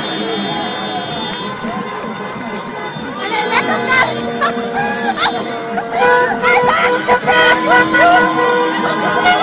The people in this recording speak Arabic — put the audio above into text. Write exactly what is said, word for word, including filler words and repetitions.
أنا